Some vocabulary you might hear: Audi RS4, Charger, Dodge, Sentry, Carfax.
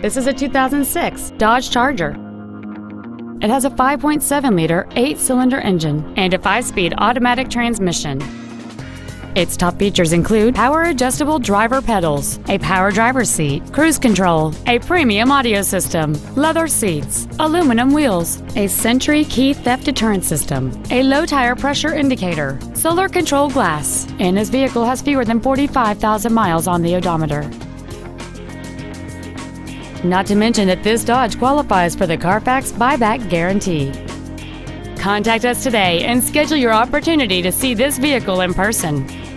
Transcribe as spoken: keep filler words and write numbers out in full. This is a two thousand six Dodge Charger. It has a five point seven liter eight-cylinder engine and a five-speed automatic transmission. Its top features include power-adjustable driver pedals, a power driver's seat, cruise control, a premium audio system, leather seats, aluminum wheels, a Sentry key theft deterrent system, a low tire pressure indicator, solar control glass, and this vehicle has fewer than forty-five thousand miles on the odometer. Not to mention that this Dodge qualifies for the Carfax buyback guarantee. Contact us today and schedule your opportunity to see this vehicle in person.